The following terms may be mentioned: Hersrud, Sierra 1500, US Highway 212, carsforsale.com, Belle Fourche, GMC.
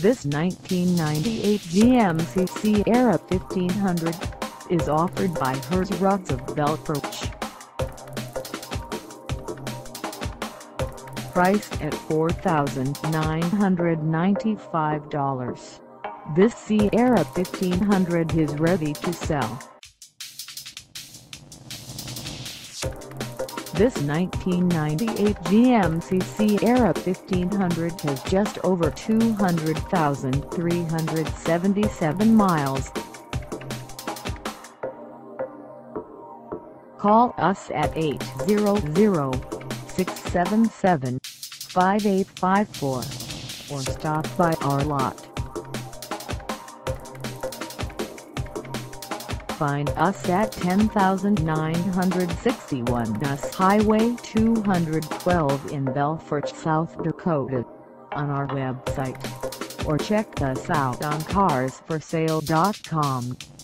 This 1998 GMC Sierra 1500 is offered by Hersrud of Belle Fourche. Priced at $4,995, this Sierra 1500 is ready to sell. This 1998 GMC Sierra 1500 has just over 200,377 miles. Call us at 800-677-5854 or stop by our lot. Find us at 10961 US Highway 212 in Belle Fourche, South Dakota, on our website, or check us out on carsforsale.com.